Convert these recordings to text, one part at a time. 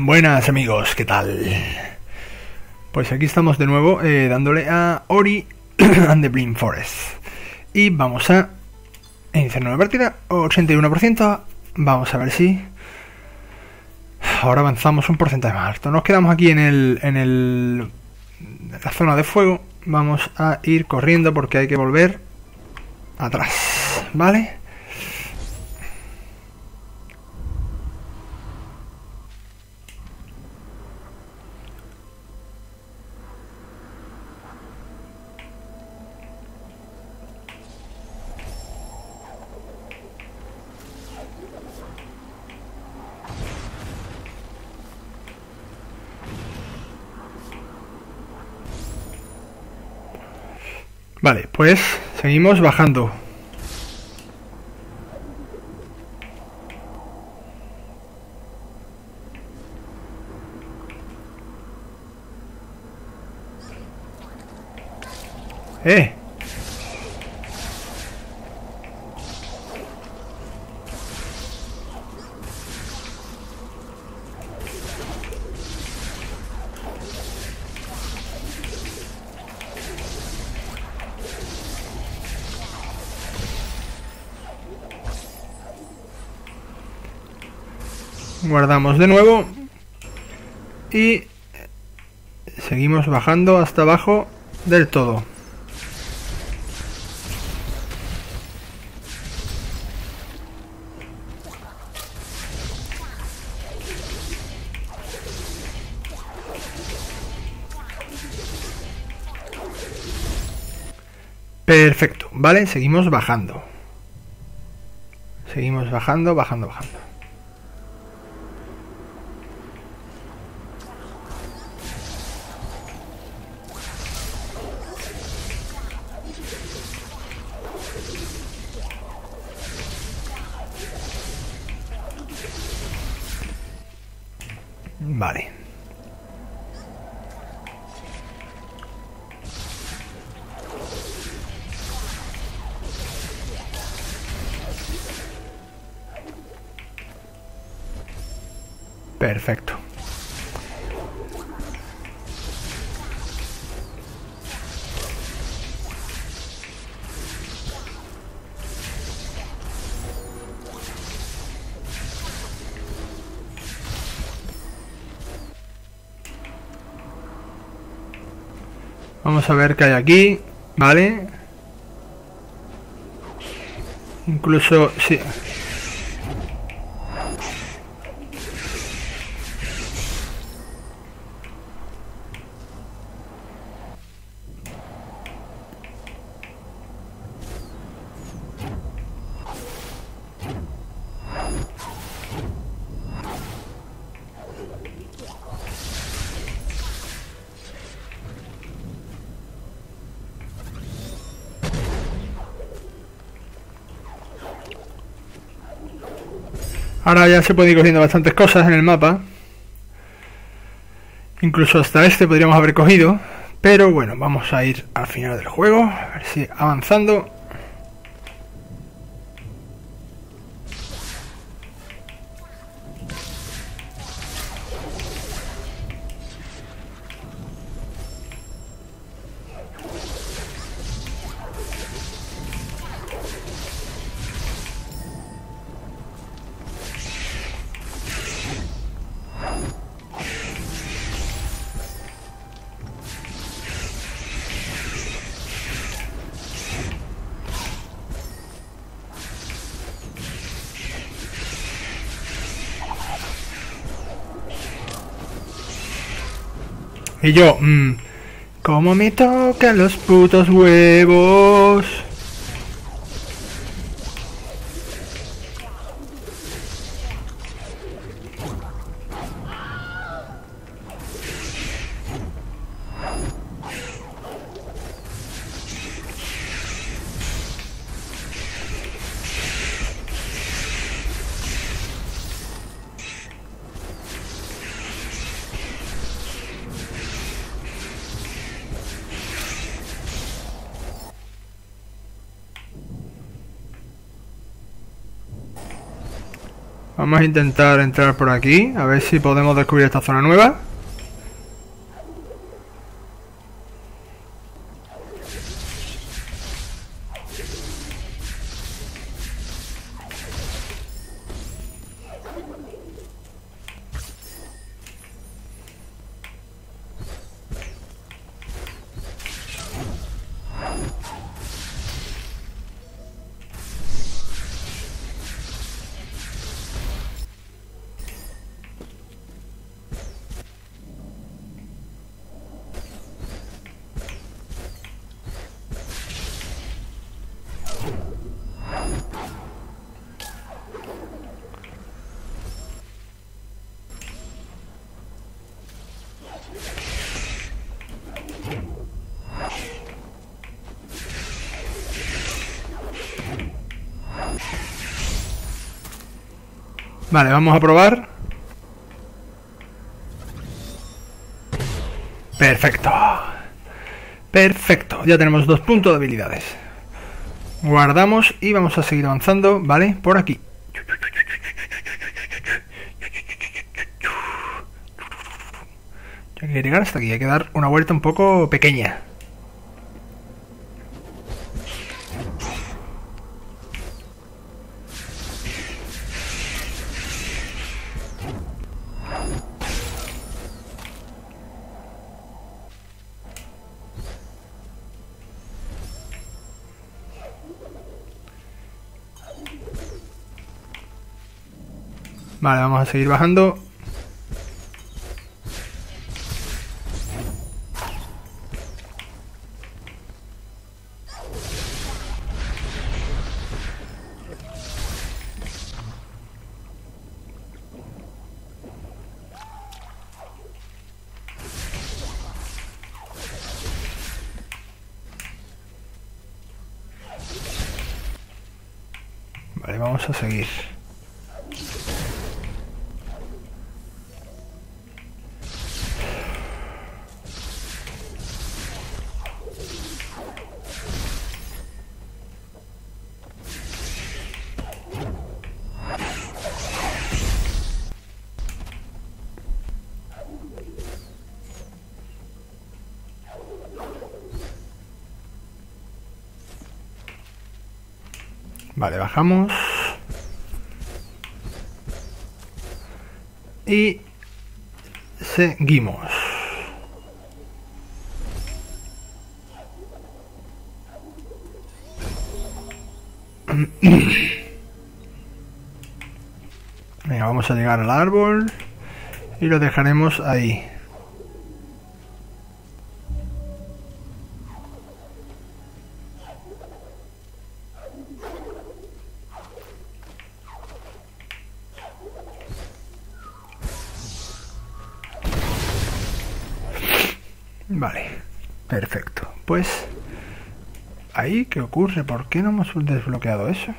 Buenas amigos, ¿qué tal? Pues aquí estamos de nuevo dándole a Ori and the Blind Forest. Y vamos a iniciar una partida, 81%. Vamos a ver si ahora avanzamos un porcentaje más alto. Nos quedamos aquí en la zona de fuego. Vamos a ir corriendo porque hay que volver atrás, ¿vale? Vale, pues seguimos bajando. Guardamos de nuevo y seguimos bajando hasta abajo del todo. Perfecto, vale, seguimos bajando. Seguimos bajando. Vale. Perfecto. Vamos a ver qué hay aquí, ¿vale? Incluso sí. Ahora ya se puede ir cogiendo bastantes cosas en el mapa. Incluso hasta este podríamos haber cogido. Pero bueno, vamos a ir al final del juego. A ver si avanzando. Y yo, ¿cómo me tocan los putos huevos? Vamos a intentar entrar por aquí, a ver si podemos descubrir esta zona nueva. Vale, vamos a probar. Perfecto. Perfecto, ya tenemos 2 puntos de habilidades. Guardamos y vamos a seguir avanzando, ¿vale? Por aquí. Hay que llegar hasta aquí, hay que dar una vuelta un poco pequeña. Vale, vamos a seguir bajando. Vale, vamos a seguir. Vale, bajamos. Y seguimos. Venga, vamos a llegar al árbol y lo dejaremos ahí. Vale, perfecto. Pues, ¿ahí qué ocurre? ¿Por qué no hemos desbloqueado eso?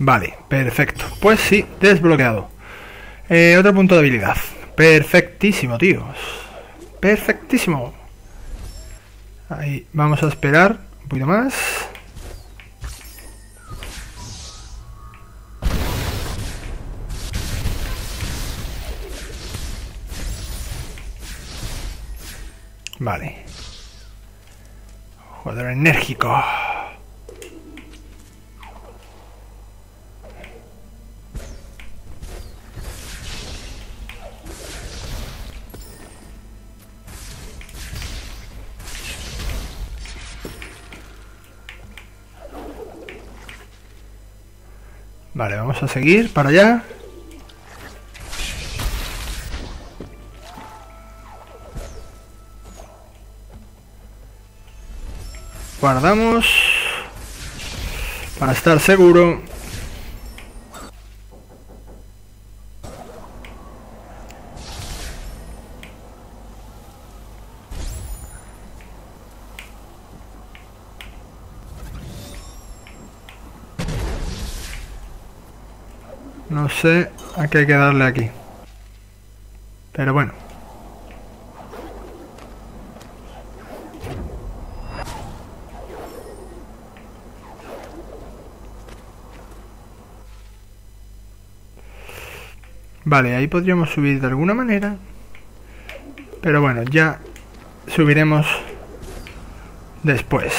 Vale, perfecto. Pues sí, desbloqueado. Otro punto de habilidad. Perfectísimo, tíos. Perfectísimo. Ahí, vamos a esperar un poquito más. Vale. Jugador enérgico. Vale, vamos a seguir para allá. Guardamos para estar seguro. No sé a qué hay que darle aquí. Pero bueno. Vale, ahí podríamos subir de alguna manera. Pero bueno, ya subiremos después.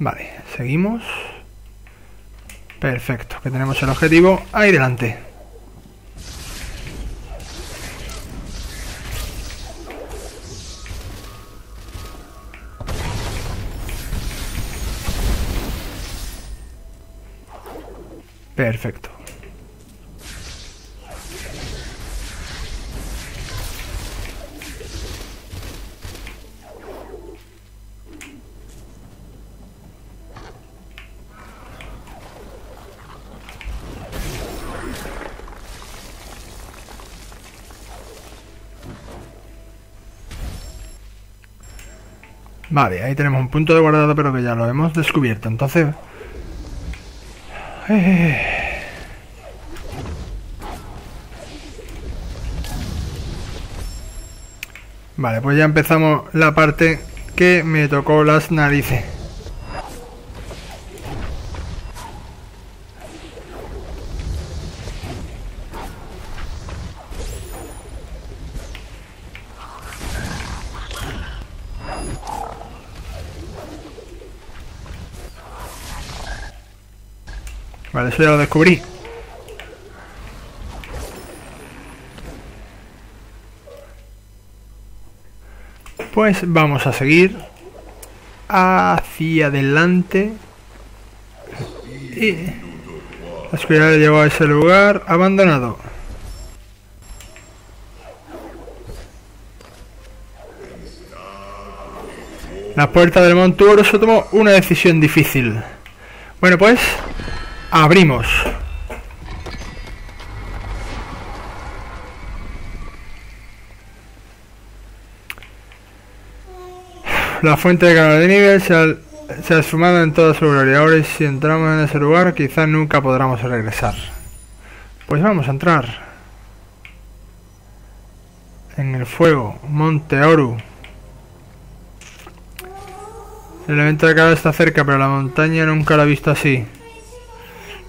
Vale, seguimos. Perfecto, que tenemos el objetivo ahí delante. Perfecto. Vale, ahí tenemos un punto de guardado, pero que ya lo hemos descubierto, entonces... Vale, pues ya empezamos la parte que me tocó las narices. Vale, eso ya lo descubrí. Pues vamos a seguir hacia adelante. Y la oscuridad llegó a ese lugar abandonado. La puerta del Monte Oroso tomó una decisión difícil. Bueno, pues... abrimos. La fuente de calor de nivel se ha esfumado en toda su gloria. Ahora, si entramos en ese lugar, quizás nunca podamos regresar. Pues vamos a entrar en el fuego. Monte Oru. El elemento de calor está cerca, pero la montaña nunca la ha visto así.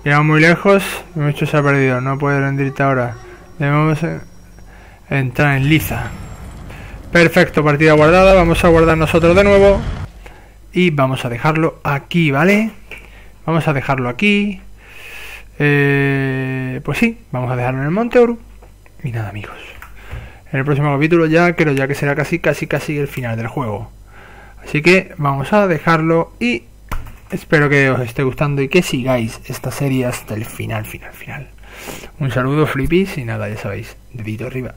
Llegamos muy lejos, mucho se ha perdido, no puede rendirte ahora. Debemos entrar en liza. Perfecto, partida guardada, vamos a guardar nosotros de nuevo. Y vamos a dejarlo aquí, ¿vale? Vamos a dejarlo aquí. Pues sí, vamos a dejarlo en el Monte Oru. Y nada, amigos. En el próximo capítulo ya creo ya que será casi el final del juego. Así que vamos a dejarlo y... espero que os esté gustando y que sigáis esta serie hasta el final. Un saludo, flippies, y nada, ya sabéis, dedito arriba.